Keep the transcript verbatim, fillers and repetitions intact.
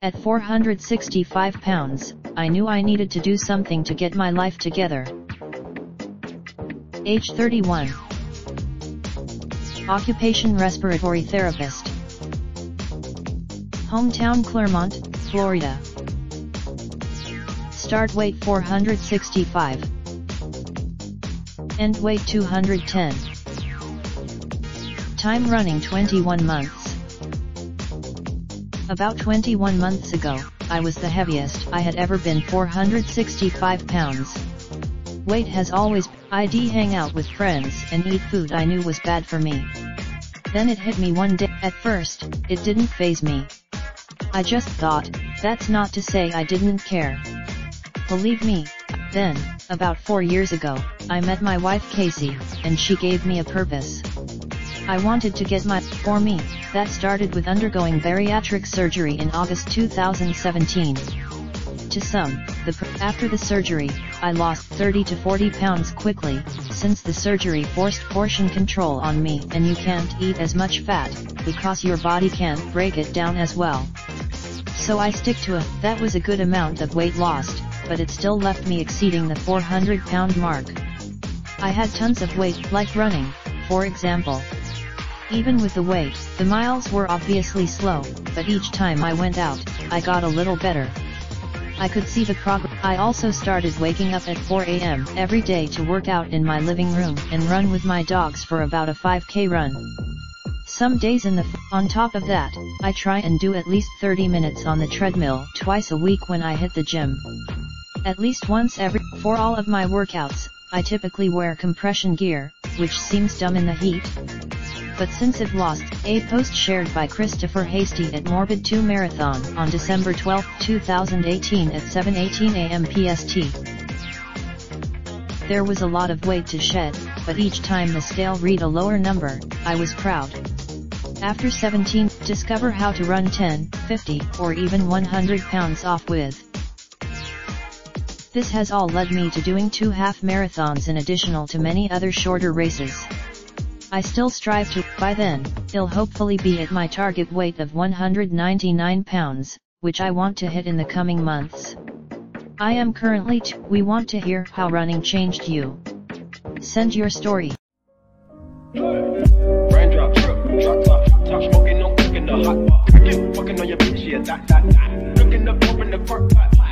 At four hundred sixty-five pounds, I knew I needed to do something to get my life together. Age thirty-one. Occupation respiratory therapist. Hometown Clermont, Florida. Start weight four hundred sixty-five. End weight two hundred ten. Time running twenty-one months. About twenty-one months ago, I was the heaviest I had ever been, four hundred sixty-five pounds. Weight has always been. I'd hang out with friends and eat food I knew was bad for me. Then it hit me one day. At first, it didn't faze me. I just thought, that's not to say I didn't care. Believe me. Then, about four years ago, I met my wife Casey, and she gave me a purpose. I wanted to get my... For me, that started with undergoing bariatric surgery in August two thousand seventeen. To some, the pr after the surgery, I lost thirty to forty pounds quickly, since the surgery forced portion control on me, and you can't eat as much fat, because your body can't break it down as well. So I stick to a... That was a good amount of weight lost, but it still left me exceeding the four hundred pound mark. I had tons of weight, like running, for example. Even with the weight, the miles were obviously slow, but each time I went out, I got a little better. I could see the progress. I also started waking up at four A M every day to work out in my living room and run with my dogs for about a five K run. Some days in the f on top of that, I try and do at least thirty minutes on the treadmill twice a week when I hit the gym. At least once every for all of my workouts, I typically wear compression gear, which seems dumb in the heat. But since I've lost, a post shared by Christopher Hasty at Morbid two Marathon on December twelfth two thousand eighteen at seven eighteen A M P S T. There was a lot of weight to shed, but each time the scale read a lower number, I was proud. After seventeen, discover how to run ten, fifty, or even one hundred pounds off with. This has all led me to doing two half marathons in additional to many other shorter races. I still strive to. By then, I'll hopefully be at my target weight of one hundred ninety-nine pounds, which I want to hit in the coming months. I am currently t- We want to hear how running changed you. Send your story. Smoking, no cooking, the hot pot. Fucking on your bitch, yeah, that, that, that. Looking up, open the park,